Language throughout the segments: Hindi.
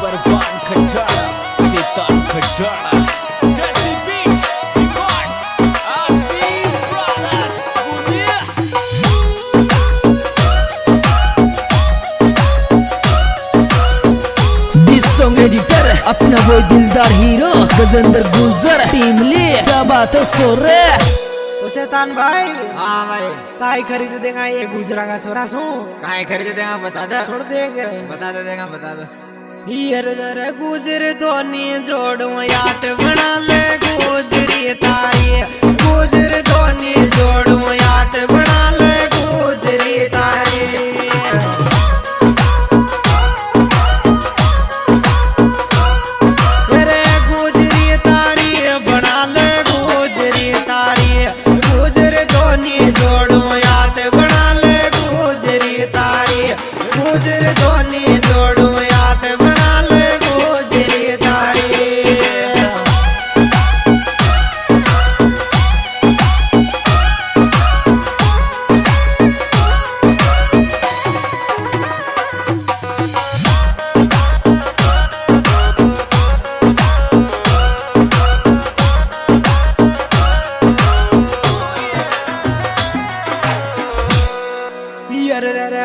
Parwan Khatana, Setan Khatana. This song editor, अपना वो दिलदार हीरो, गजंदर गुजर, टीम ले, क्या बात है सोरे। ओ शैतान भाई, हाँ भाई, काय खरीद देगा ये गुजरा का सोरा सो? काय खरीद देगा बता दे। छोड़ देंगे। बता दे देगा बता दे। यार नर गुजर धोनी जोड़ो याद बना ले गुजरी तारी गुजर धोनी जोड़ो याद बना ले गुजरी तारी। अरे गुजरी तारी बना ले गुजरी तारी गुजर धोनी जोड़ो याद बना ले गुजरी तारी गुजर धोनी जोड़ो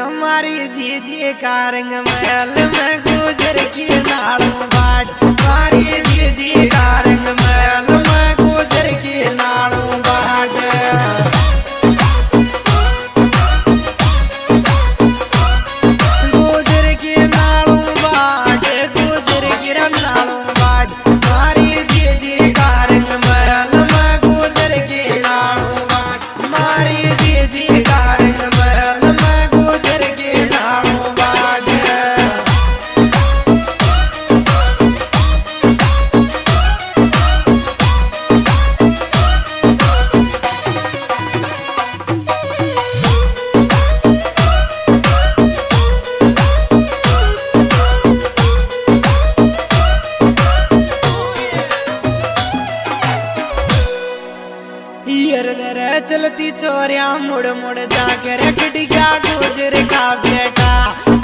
हमारी जी जी कारंग महल में गुजर की नालों बाट हमारी जी जी कारंग महल में गुजर की नालों बाट। गुजर की नालों बाट गुजर की नालों बाट हमारी जी जी कारंग महल में गुजर की नालों बाट हमारी जी जी कारंग महल चलती चोरिया मुड़ मुड़ जाकर खटिया गुजर का बेटा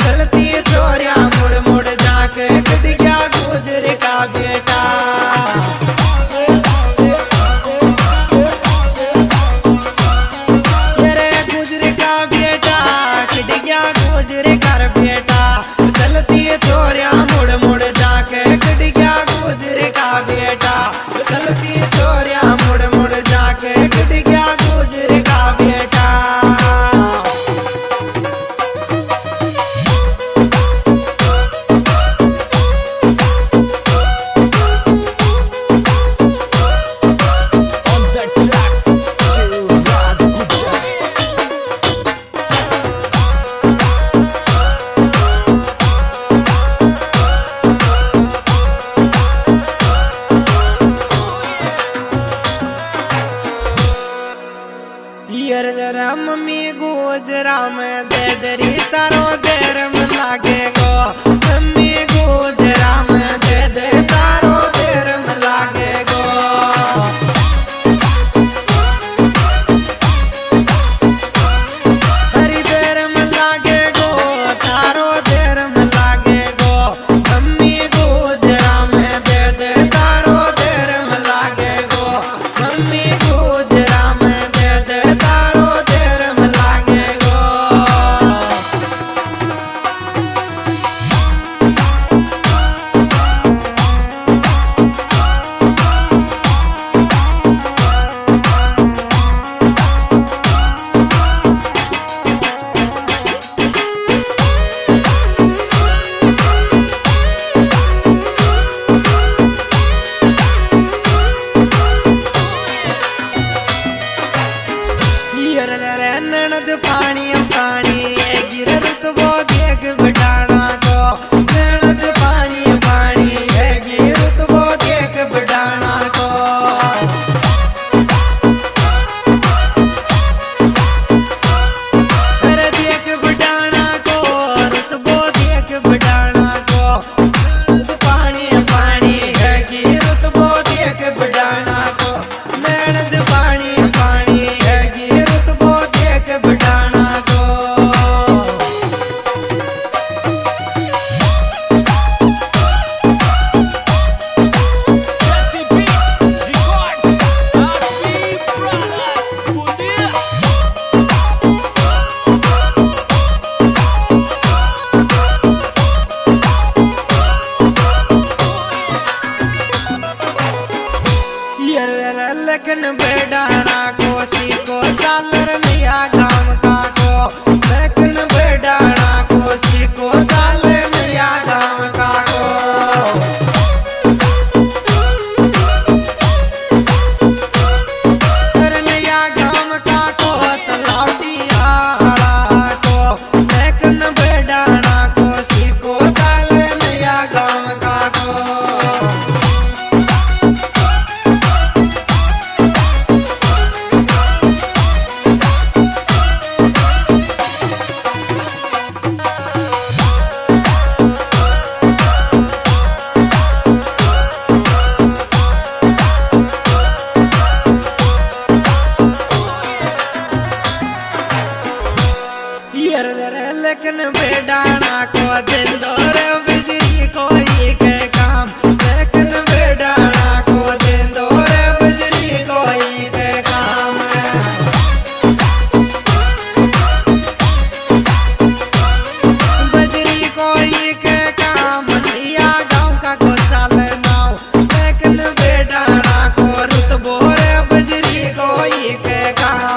चलती चोरिया मुड़ मुड़ जाकर खटिया गुजर का बेटा। अरे गुजर का बेटा खटिया गुजर कर बेटा चलती चोरिया मुड़ मुड़ जाकर खटिया गुजर का बेटा चलती चोरिया मुड़ मुड़ जाकर खटिया मम्मी गुजरा में दे दरी तारो देर में लागे गो मम्मी गुजरा में दे दे तारो देर में लागे गो। हरी देर में लागे गो तारो देर में लागे गो मम्मी गुजरा में दे दे तारो देर में लागे गो मम्मी गुजरा में दे दे तारो। पियर लेकिन बेडाना को दिंदो रे बिजली कोई के काम, लेकिन बेडाना को दिंदो रे बिजली कोई के काम। बिजली कोई के काम लिया गाँव का गोसा लेनाओ, लेकिन बेडाना को रुतबो रे बिजली कोई के काम।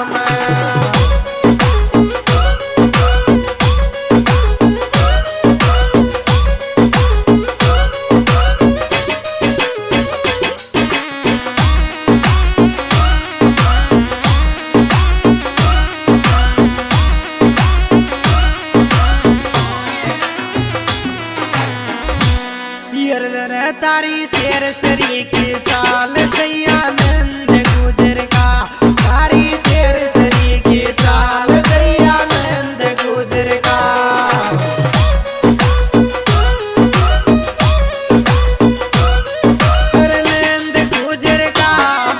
तारी शेर शरीर की चाल दयानंद गुजर का, तारी शेर शरीर की चाल दयानंद गुजर का। नंद गुजर का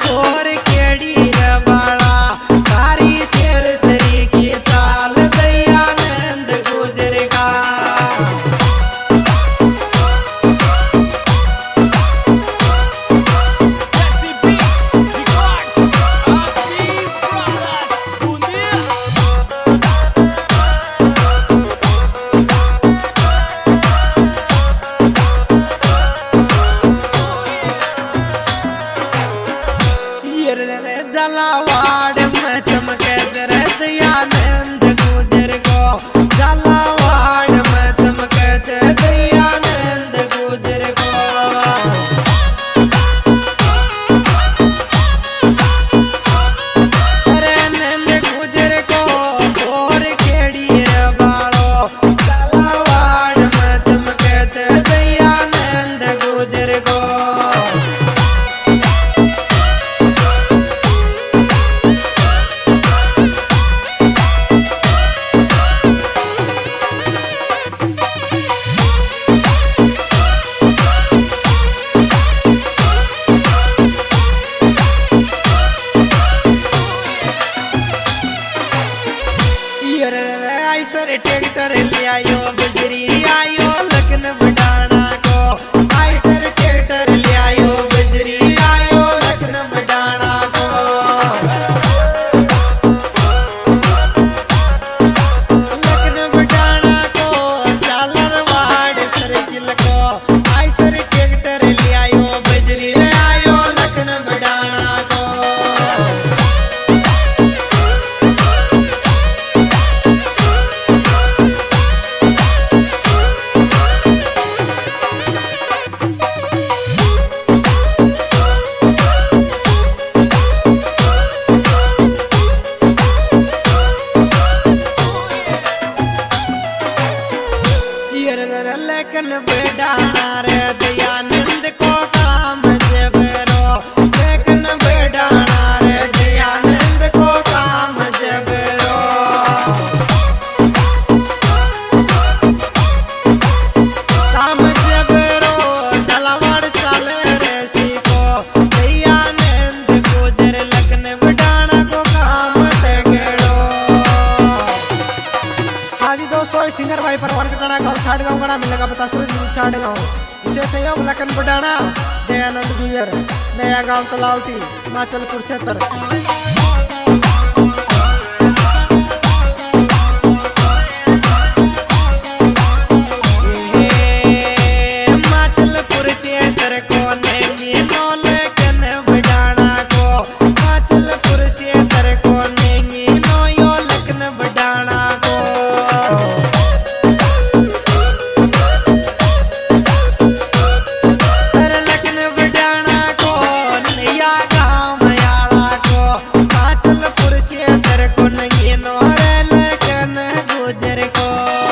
बोर केड़ी रवाड़ा, तारी शेर शरीर की चाल दयानंद गुजर का। जलावाड़ में चमके जरा दयानंद गुजर को, जलावाड़ में चमके जरा दयानंद गुजर को। अरे नंद गुजर को और खेड़ी बाड़ो, जलावाड़ में चमके जरा दयानंद गुजर को। सर ट्रैक्टर ले आयो बिजली आयो लखन बडाना को, आई सर ट्रैक्टर ले आयो बिजली आयो लखन बडाना को। लखन बडाना को चालरवाड़ सर किल को, आई सर ट्रैक्टर ले आयो बिजली ले आयो लखन बडाना को। लेकिन बेडाना रे दयानंद को काम जबरो, लेकिन बेडाना रे दयानंद को काम जबरो। काम जबरो जलावाड़ चाले रे सीखो, दयानंद गुजर लेकिन बेडाना को काम जबरो। हाँ जी दोस्तों, इस सिंगर भाई परवान खटाना का छाड़ गाँव का मिलेगा पता सूरज छाड़ गाँव, इसे सहयोग लखन बडाना दयानंद गुजर नया गाँव तलावटी हिमाचलपुर क्षेत्र। Let go.